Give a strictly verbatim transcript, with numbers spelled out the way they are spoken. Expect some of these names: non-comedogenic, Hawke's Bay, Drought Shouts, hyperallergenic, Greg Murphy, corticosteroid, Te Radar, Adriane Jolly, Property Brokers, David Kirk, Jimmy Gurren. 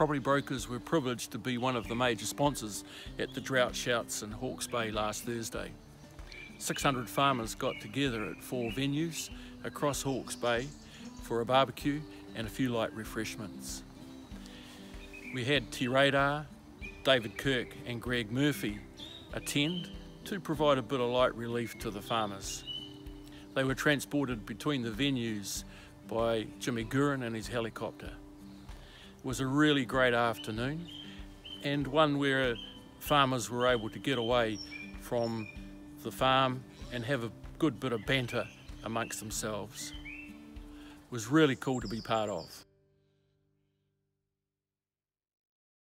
Property Brokers were privileged to be one of the major sponsors at the Drought Shouts in Hawke's Bay last Thursday. six hundred farmers got together at four venues across Hawke's Bay for a barbecue and a few light refreshments. We had Te Radar, David Kirk and Greg Murphy attend to provide a bit of light relief to the farmers. They were transported between the venues by Jimmy Gurren and his helicopter. It was a really great afternoon, and one where farmers were able to get away from the farm and have a good bit of banter amongst themselves. It was really cool to be part of.